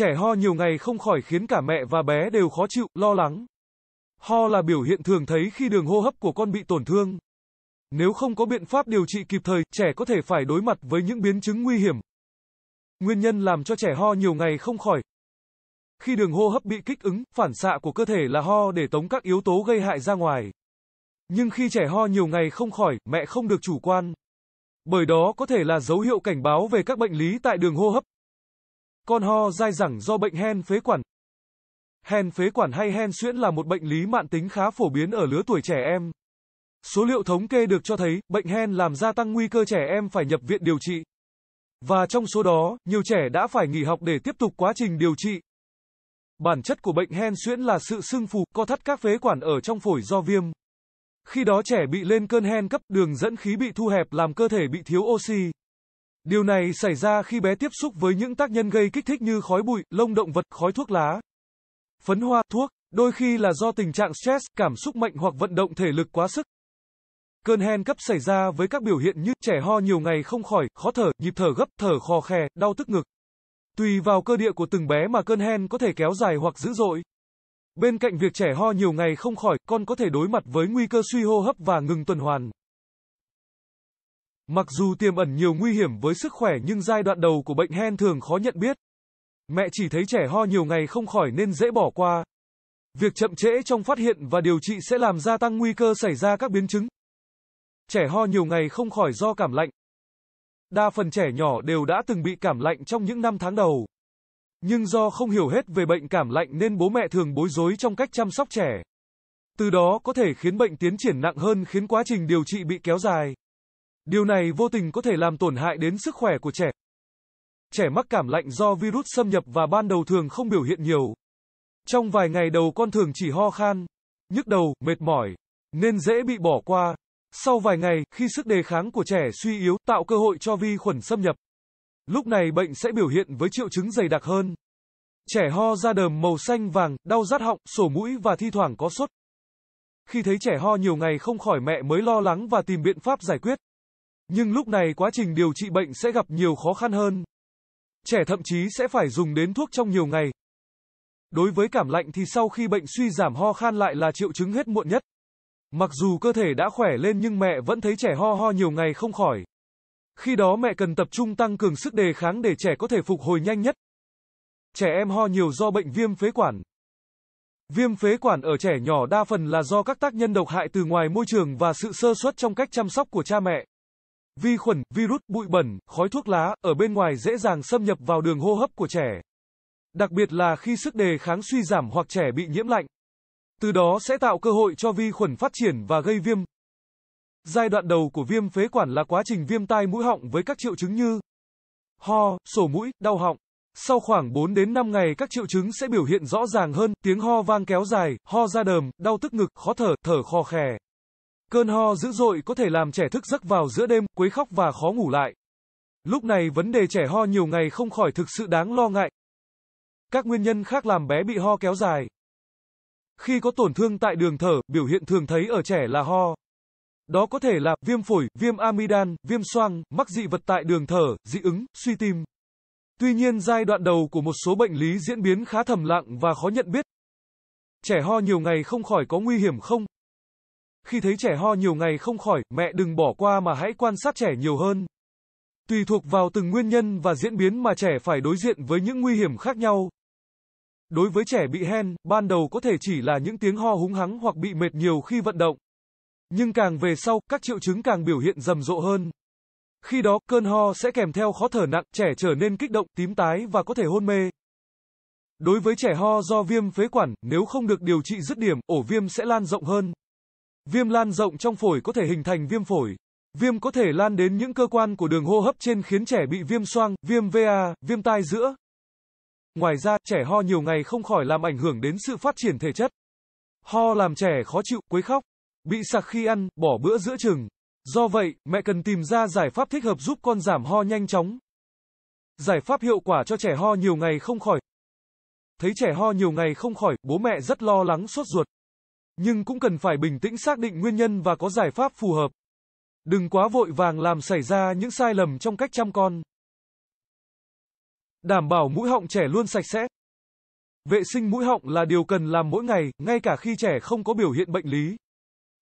trẻ ho nhiều ngày không khỏi khiến cả mẹ và bé đều khó chịu, lo lắng. Ho là biểu hiện thường thấy khi đường hô hấp của con bị tổn thương. Nếu không có biện pháp điều trị kịp thời, trẻ có thể phải đối mặt với những biến chứng nguy hiểm. Nguyên nhân làm cho trẻ ho nhiều ngày không khỏi. Khi đường hô hấp bị kích ứng, phản xạ của cơ thể là ho để tống các yếu tố gây hại ra ngoài. Nhưng khi trẻ ho nhiều ngày không khỏi, mẹ không được chủ quan. Bởi đó có thể là dấu hiệu cảnh báo về các bệnh lý tại đường hô hấp. Con ho dai dẳng do bệnh hen phế quản. Hen phế quản hay hen suyễn là một bệnh lý mạn tính khá phổ biến ở lứa tuổi trẻ em. Số liệu thống kê được cho thấy, bệnh hen làm gia tăng nguy cơ trẻ em phải nhập viện điều trị. Và trong số đó, nhiều trẻ đã phải nghỉ học để tiếp tục quá trình điều trị. Bản chất của bệnh hen suyễn là sự sưng phù, co thắt các phế quản ở trong phổi do viêm. Khi đó trẻ bị lên cơn hen cấp, đường dẫn khí bị thu hẹp làm cơ thể bị thiếu oxy. Điều này xảy ra khi bé tiếp xúc với những tác nhân gây kích thích như khói bụi, lông động vật, khói thuốc lá, phấn hoa, thuốc, đôi khi là do tình trạng stress, cảm xúc mạnh hoặc vận động thể lực quá sức. Cơn hen cấp xảy ra với các biểu hiện như trẻ ho nhiều ngày không khỏi, khó thở, nhịp thở gấp, thở khò khè, đau tức ngực. Tùy vào cơ địa của từng bé mà cơn hen có thể kéo dài hoặc dữ dội. Bên cạnh việc trẻ ho nhiều ngày không khỏi, con có thể đối mặt với nguy cơ suy hô hấp và ngừng tuần hoàn. Mặc dù tiềm ẩn nhiều nguy hiểm với sức khỏe nhưng giai đoạn đầu của bệnh hen thường khó nhận biết. Mẹ chỉ thấy trẻ ho nhiều ngày không khỏi nên dễ bỏ qua. Việc chậm trễ trong phát hiện và điều trị sẽ làm gia tăng nguy cơ xảy ra các biến chứng. Trẻ ho nhiều ngày không khỏi do cảm lạnh. Đa phần trẻ nhỏ đều đã từng bị cảm lạnh trong những năm tháng đầu. Nhưng do không hiểu hết về bệnh cảm lạnh nên bố mẹ thường bối rối trong cách chăm sóc trẻ. Từ đó có thể khiến bệnh tiến triển nặng hơn, khiến quá trình điều trị bị kéo dài. Điều này vô tình có thể làm tổn hại đến sức khỏe của trẻ. Trẻ mắc cảm lạnh do virus xâm nhập và ban đầu thường không biểu hiện nhiều. Trong vài ngày đầu con thường chỉ ho khan, nhức đầu, mệt mỏi, nên dễ bị bỏ qua. Sau vài ngày, khi sức đề kháng của trẻ suy yếu, tạo cơ hội cho vi khuẩn xâm nhập. Lúc này bệnh sẽ biểu hiện với triệu chứng dày đặc hơn. Trẻ ho ra đờm màu xanh vàng, đau rát họng, sổ mũi và thi thoảng có sốt. Khi thấy trẻ ho nhiều ngày không khỏi mẹ mới lo lắng và tìm biện pháp giải quyết. Nhưng lúc này quá trình điều trị bệnh sẽ gặp nhiều khó khăn hơn. Trẻ thậm chí sẽ phải dùng đến thuốc trong nhiều ngày. Đối với cảm lạnh thì sau khi bệnh suy giảm, ho khan lại là triệu chứng hết muộn nhất. Mặc dù cơ thể đã khỏe lên nhưng mẹ vẫn thấy trẻ ho nhiều ngày không khỏi. Khi đó mẹ cần tập trung tăng cường sức đề kháng để trẻ có thể phục hồi nhanh nhất. Trẻ em ho nhiều do bệnh viêm phế quản. Viêm phế quản ở trẻ nhỏ đa phần là do các tác nhân độc hại từ ngoài môi trường và sự sơ suất trong cách chăm sóc của cha mẹ. Vi khuẩn, virus, bụi bẩn, khói thuốc lá ở bên ngoài dễ dàng xâm nhập vào đường hô hấp của trẻ. Đặc biệt là khi sức đề kháng suy giảm hoặc trẻ bị nhiễm lạnh. Từ đó sẽ tạo cơ hội cho vi khuẩn phát triển và gây viêm. Giai đoạn đầu của viêm phế quản là quá trình viêm tai mũi họng với các triệu chứng như ho, sổ mũi, đau họng. Sau khoảng 4 đến 5 ngày các triệu chứng sẽ biểu hiện rõ ràng hơn, tiếng ho vang kéo dài, ho ra đờm, đau tức ngực, khó thở, thở khò khè. Cơn ho dữ dội có thể làm trẻ thức giấc vào giữa đêm, quấy khóc và khó ngủ lại. Lúc này vấn đề trẻ ho nhiều ngày không khỏi thực sự đáng lo ngại. Các nguyên nhân khác làm bé bị ho kéo dài. Khi có tổn thương tại đường thở, biểu hiện thường thấy ở trẻ là ho. Đó có thể là viêm phổi, viêm amidan, viêm xoang, mắc dị vật tại đường thở, dị ứng, suy tim. Tuy nhiên giai đoạn đầu của một số bệnh lý diễn biến khá thầm lặng và khó nhận biết. Trẻ ho nhiều ngày không khỏi có nguy hiểm không? Khi thấy trẻ ho nhiều ngày không khỏi, mẹ đừng bỏ qua mà hãy quan sát trẻ nhiều hơn. Tùy thuộc vào từng nguyên nhân và diễn biến mà trẻ phải đối diện với những nguy hiểm khác nhau. Đối với trẻ bị hen, ban đầu có thể chỉ là những tiếng ho húng hắng hoặc bị mệt nhiều khi vận động. Nhưng càng về sau, các triệu chứng càng biểu hiện rầm rộ hơn. Khi đó, cơn ho sẽ kèm theo khó thở nặng, trẻ trở nên kích động, tím tái và có thể hôn mê. Đối với trẻ ho do viêm phế quản, nếu không được điều trị dứt điểm, ổ viêm sẽ lan rộng hơn. Viêm lan rộng trong phổi có thể hình thành viêm phổi. Viêm có thể lan đến những cơ quan của đường hô hấp trên khiến trẻ bị viêm xoang, viêm va, viêm tai giữa. Ngoài ra, trẻ ho nhiều ngày không khỏi làm ảnh hưởng đến sự phát triển thể chất. Ho làm trẻ khó chịu, quấy khóc, bị sặc khi ăn, bỏ bữa giữa chừng. Do vậy, mẹ cần tìm ra giải pháp thích hợp giúp con giảm ho nhanh chóng. Giải pháp hiệu quả cho trẻ ho nhiều ngày không khỏi. Thấy trẻ ho nhiều ngày không khỏi, bố mẹ rất lo lắng sốt ruột. Nhưng cũng cần phải bình tĩnh xác định nguyên nhân và có giải pháp phù hợp. Đừng quá vội vàng làm xảy ra những sai lầm trong cách chăm con. Đảm bảo mũi họng trẻ luôn sạch sẽ. Vệ sinh mũi họng là điều cần làm mỗi ngày, ngay cả khi trẻ không có biểu hiện bệnh lý.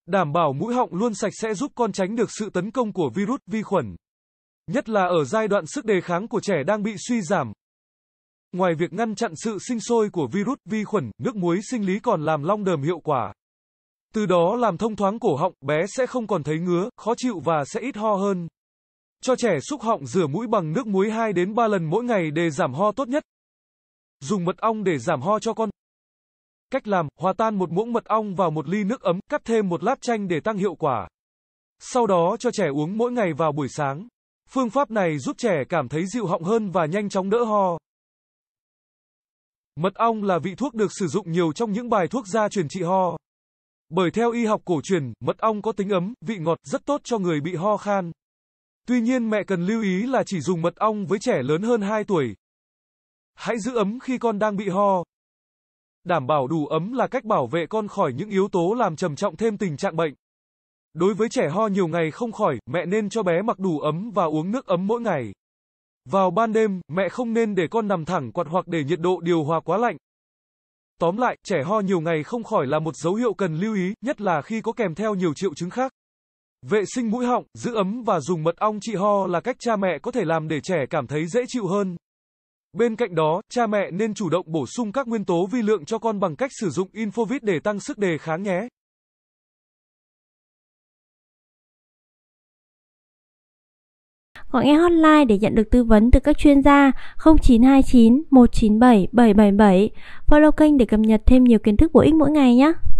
Đảm bảo mũi họng luôn sạch sẽ giúp con tránh được sự tấn công của virus, vi khuẩn, nhất là ở giai đoạn sức đề kháng của trẻ đang bị suy giảm. Ngoài việc ngăn chặn sự sinh sôi của virus, vi khuẩn, nước muối sinh lý còn làm long đờm hiệu quả. Từ đó làm thông thoáng cổ họng, bé sẽ không còn thấy ngứa, khó chịu và sẽ ít ho hơn. Cho trẻ xúc họng rửa mũi bằng nước muối 2 đến 3 lần mỗi ngày để giảm ho tốt nhất. Dùng mật ong để giảm ho cho con. Cách làm: hòa tan một muỗng mật ong vào một ly nước ấm, cắt thêm một lát chanh để tăng hiệu quả. Sau đó cho trẻ uống mỗi ngày vào buổi sáng. Phương pháp này giúp trẻ cảm thấy dịu họng hơn và nhanh chóng đỡ ho. Mật ong là vị thuốc được sử dụng nhiều trong những bài thuốc gia truyền trị ho. Bởi theo y học cổ truyền, mật ong có tính ấm, vị ngọt, rất tốt cho người bị ho khan. Tuy nhiên mẹ cần lưu ý là chỉ dùng mật ong với trẻ lớn hơn 2 tuổi. Hãy giữ ấm khi con đang bị ho. Đảm bảo đủ ấm là cách bảo vệ con khỏi những yếu tố làm trầm trọng thêm tình trạng bệnh. Đối với trẻ ho nhiều ngày không khỏi, mẹ nên cho bé mặc đủ ấm và uống nước ấm mỗi ngày. Vào ban đêm, mẹ không nên để con nằm thẳng quạt hoặc để nhiệt độ điều hòa quá lạnh. Tóm lại, trẻ ho nhiều ngày không khỏi là một dấu hiệu cần lưu ý, nhất là khi có kèm theo nhiều triệu chứng khác. Vệ sinh mũi họng, giữ ấm và dùng mật ong trị ho là cách cha mẹ có thể làm để trẻ cảm thấy dễ chịu hơn. Bên cạnh đó, cha mẹ nên chủ động bổ sung các nguyên tố vi lượng cho con bằng cách sử dụng Infovit để tăng sức đề kháng nhé. Gọi nghe hotline để nhận được tư vấn từ các chuyên gia 0929 197 777. Follow kênh để cập nhật thêm nhiều kiến thức bổ ích mỗi ngày nhé.